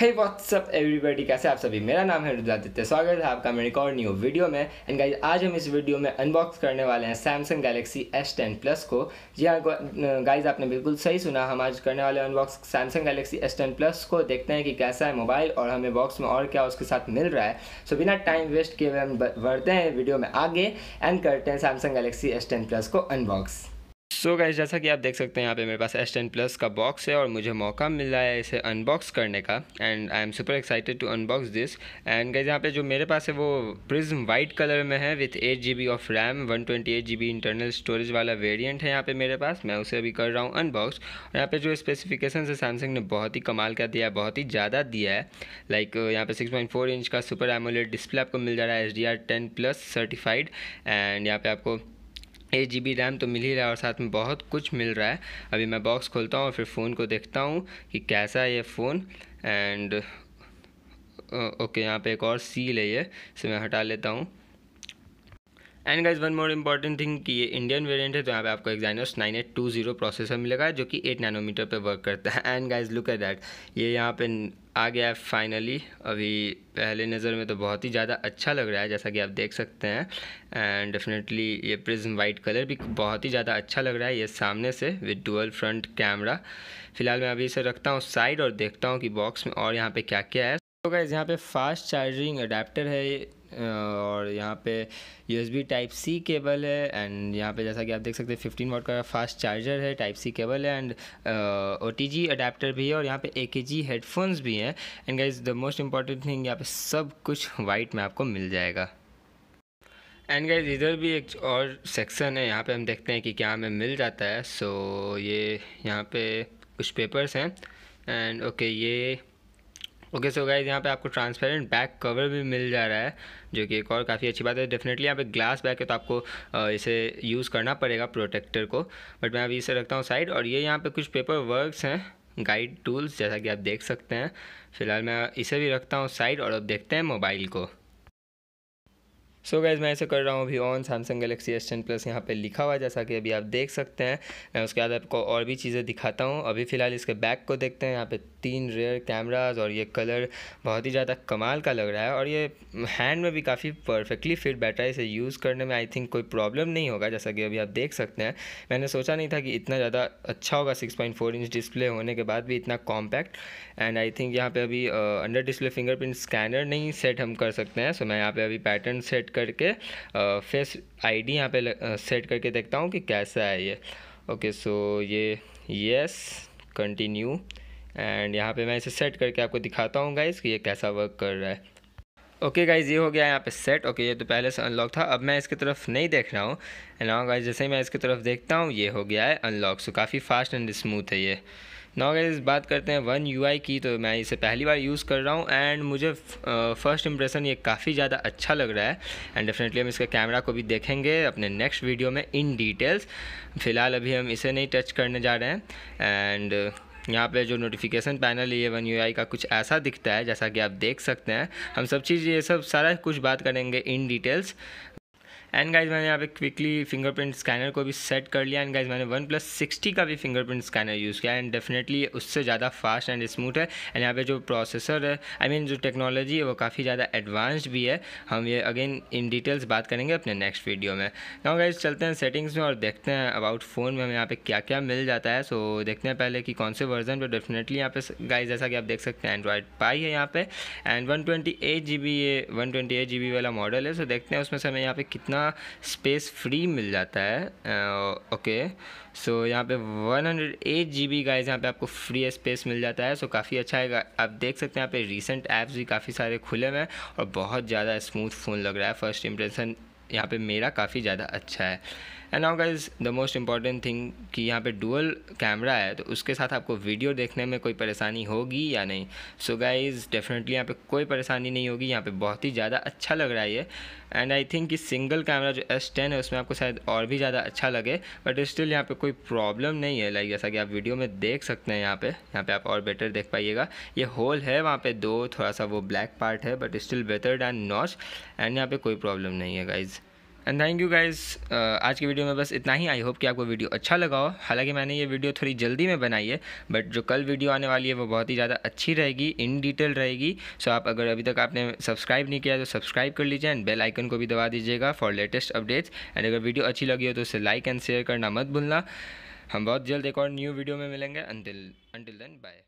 हे WhatsApp everybody, कैसे आप सभी। मेरा नाम है रुद्रादित्य, स्वागत है आपका मेरी एक और न्यू वीडियो में। एंड गाइस, आज हम इस वीडियो में अनबॉक्स करने वाले हैं सैमसंग गैलेक्सी S10 प्लस को। जी हाँ गाइस, आपने बिल्कुल सही सुना, हम आज करने वाले unbox Samsung Galaxy S10 plus को। देखते हैं कि कैसा है मोबाइल और हमें बॉक्स में और क्या उसके साथ मिल रहा है। सो बिना टाइम वेस्ट किए हुए हम बढ़ते हैं वीडियो में आगे एंड करते हैं सैमसंग गैलेक्सी S10 प्लस को अनबॉक्स। सो गाइस, जैसा कि आप देख सकते हैं यहाँ पे मेरे पास S10 प्लस का बॉक्स है और मुझे मौका मिल रहा है इसे अनबॉक्स करने का। And I am super excited to unbox this. And guys, यहाँ पे जो मेरे पास है वो प्रिज्म वाइट कलर में है with 8GB of RAM, 128GB internal storage वाला वेरिएंट है यहाँ पे मेरे पास। मैं उसे अभी कर रहा हूँ अनबॉक्स। और यहाँ पे जो स्पेसिफिकेशन है सैमसंग ने बहुत ही कमाल का दिया है, बहुत ही ज़्यादा दिया है। लाइक यहाँ पे 6.4 इंच का सुपर एमोलेड डिस्प्ले आपको मिल जा रहा है, HDR10 प्लस सर्टिफाइड। एंड यहाँ पे आपको 8GB रैम तो मिल ही रहा है और साथ में बहुत कुछ मिल रहा है। अभी मैं बॉक्स खोलता हूँ और फिर फ़ोन को देखता हूँ कि कैसा है ये फ़ोन। एंड ओके, यहाँ पे एक और सील है, ये इसे मैं हटा लेता हूँ। And guys, one more important thing कि ये इंडियन वेरिएंट है, तो यहाँ पे आपको Exynos 9820 प्रोसेसर मिलेगा जो कि 8 नैनोमीटर पे वर्क करता है। And guys, look at that, ये यहाँ पे आ गया है फाइनली। अभी पहले नज़र में तो बहुत ही ज़्यादा अच्छा लग रहा है, जैसा कि आप देख सकते हैं। एंड डेफिनेटली ये प्रिज्म वाइट कलर भी बहुत ही ज़्यादा अच्छा लग रहा है ये सामने से, विद डुअल फ्रंट कैमरा। फ़िलहाल मैं अभी इसे रखता हूँ साइड और देखता हूँ कि बॉक्स में और यहाँ पर क्या क्या है। तो गाइज, यहाँ पे फास्ट चार्जिंग अडेप्टर है और यहाँ पे USB Type-C केबल है। एंड यहाँ पे जैसा कि आप देख सकते हैं 15W का फास्ट चार्जर है, Type-C केबल है एंड OTG अडेप्टर भी है और यहाँ पे AKG हेडफोन्स भी हैं। And guys, the most important thing, यहाँ पे सब कुछ वाइट में आपको मिल जाएगा। एंड गाइज, इधर भी एक और सेक्शन है, यहाँ पे हम देखते हैं कि क्या हमें मिल जाता है। सो ये यहाँ पर कुछ पेपर्स हैं। एंड ओके, ये ओके। सो गाइज, यहाँ पे आपको ट्रांसपेरेंट बैक कवर भी मिल जा रहा है, जो कि एक और काफ़ी अच्छी बात है। डेफिनेटली यहाँ पे ग्लास बैक है तो आपको इसे यूज़ करना पड़ेगा प्रोटेक्टर को, बट मैं अभी इसे रखता हूँ साइड। और ये यहाँ पे कुछ पेपर वर्क्स हैं, गाइड टूल्स, जैसा कि आप देख सकते हैं। फ़िलहाल मैं इसे भी रखता हूँ साइड और अब देखते हैं मोबाइल को। सो गाइज, मैं ऐसे कर रहा हूँ अभी on Samsung Galaxy S10 plus यहाँ पे लिखा हुआ है, जैसा कि अभी आप देख सकते हैं। मैं उसके बाद आपको और भी चीज़ें दिखाता हूँ। अभी फ़िलहाल इसके बैक को देखते हैं। यहाँ पे 3 रियर कैमराज और ये कलर बहुत ही ज़्यादा कमाल का लग रहा है और ये हैंड में भी काफ़ी परफेक्टली फिट बैठा है। इसे यूज़ करने में आई थिंक कोई प्रॉब्लम नहीं होगा, जैसा कि अभी आप देख सकते हैं। मैंने सोचा नहीं था कि इतना ज़्यादा अच्छा होगा 6.4 इंच डिस्प्ले होने के बाद भी, इतना कॉम्पैक्ट। एंड आई थिंक यहाँ पर अभी अंडर डिस्प्ले फिंगरप्रिंट स्कैनर नहीं सेट हम कर सकते हैं। सो मैं यहाँ पर अभी पैटर्न सेट करके फेस ID यहाँ पे सेट करके देखता हूँ कि कैसा है ये। ओके, सो ये यस कंटिन्यू। एंड यहाँ पे मैं इसे सेट करके आपको दिखाता हूँ गाइज़ कि ये कैसा वर्क कर रहा है। ओके गाइज़, ये हो गया यहाँ पे सेट। ओके, ये तो पहले से अनलॉक था, अब मैं इसकी तरफ नहीं देख रहा हूँ। एंड नाउ गाइज़, जैसे ही मैं इसकी तरफ देखता हूँ, ये हो गया है अनलॉक। सो काफ़ी फास्ट एंड स्मूथ है ये। नाउ गाइज़, बात करते हैं वन UI की। तो मैं इसे पहली बार यूज़ कर रहा हूँ एंड मुझे फर्स्ट इम्प्रेशन ये काफ़ी ज़्यादा अच्छा लग रहा है। एंड डेफिनेटली हम इसके कैमरा को भी देखेंगे अपने नेक्स्ट वीडियो में इन डिटेल्स। फ़िलहाल अभी हम इसे नहीं टच करने जा रहे हैं। एंड यहाँ पे जो नोटिफिकेशन पैनल है, ये वन UI का कुछ ऐसा दिखता है, जैसा कि आप देख सकते हैं। हम सब चीज़ ये सब सारा कुछ बात करेंगे इन डिटेल्स। एंड गाइज, मैंने यहाँ पे क्विकली फिंगरप्रिंट स्कैनर को भी सेट कर लिया। एंड गाइज, मैंने 1+60 का भी फिंगरप्रिंट स्कैनर यूज़ किया एंड डेफिनेटली उससे ज़्यादा फास्ट एंड स्मूथ है। एंड यहाँ पे जो प्रोसेसर है, जो टेक्नोलॉजी है, वो काफ़ी ज़्यादा एडवांस्ड भी है। हम ये अगेन इन डिटेल्स बात करेंगे अपने नेक्स्ट वीडियो में। नाउ गाइज, चलते हैं सेटिंग्स में और देखते हैं अबाउट फ़ोन में हमें यहाँ पर क्या क्या मिल जाता है। सो देखते हैं पहले कि कौन से वर्जन पर। डेफिनेटली यहाँ पे गाइज, जैसा कि आप देख सकते हैं, Android Pie है यहाँ पे। एंड 128GB ये 128GB वाला मॉडल है। सो देखते हैं उसमें से हमें यहाँ पर कितना स्पेस फ्री मिल जाता है। ओके, सो यहाँ पे 108GB गाइज यहाँ पे आपको फ्री स्पेस मिल जाता है। सो काफ़ी अच्छा है। आप देख सकते हैं यहाँ पे रीसेंट ऐप्स भी काफ़ी सारे खुले हुए हैं और बहुत ज़्यादा स्मूथ फ़ोन लग रहा है। फर्स्ट इंप्रेशन यहाँ पे मेरा काफ़ी ज़्यादा अच्छा है। And now guys, the most important thing कि यहाँ पे डुअल कैमरा है, तो उसके साथ आपको वीडियो देखने में कोई परेशानी होगी या नहीं। सो गाइज़, डेफिनेटली यहाँ पे कोई परेशानी नहीं होगी। यहाँ पे बहुत ही ज़्यादा अच्छा लग रहा है ये। एंड आई थिंक कि सिंगल कैमरा जो S10 है, उसमें आपको शायद और भी ज़्यादा अच्छा लगे, बट स्टिल यहाँ पर कोई प्रॉब्लम नहीं है। लाइक जैसा कि आप वीडियो में देख सकते हैं, यहाँ पर आप और बेटर देख पाइएगा। ये होल है वहाँ पर दो, थोड़ा सा वो ब्लैक पार्ट है, but still better than not. And यहाँ पर कोई प्रॉब्लम नहीं है guys. And thank you guys. आज की वीडियो में बस इतना ही। आई होप कि आपको वीडियो अच्छा लगा हो। हालांकि मैंने ये वीडियो थोड़ी जल्दी में बनाई है, बट जो कल वीडियो आने वाली है वो बहुत ही ज़्यादा अच्छी रहेगी, इन डिटेल रहेगी। सो आप अगर अभी तक आपने सब्सक्राइब नहीं किया तो सब्सक्राइब कर लीजिए एंड बेल आइकन को भी दबा दीजिएगा फॉर लेटेस्ट अपडेट्स। एंड अगर वीडियो अच्छी लगी हो तो उसे लाइक एंड शेयर करना मत भूलना। हम बहुत जल्द एक और न्यू वीडियो में मिलेंगे। Until then bye.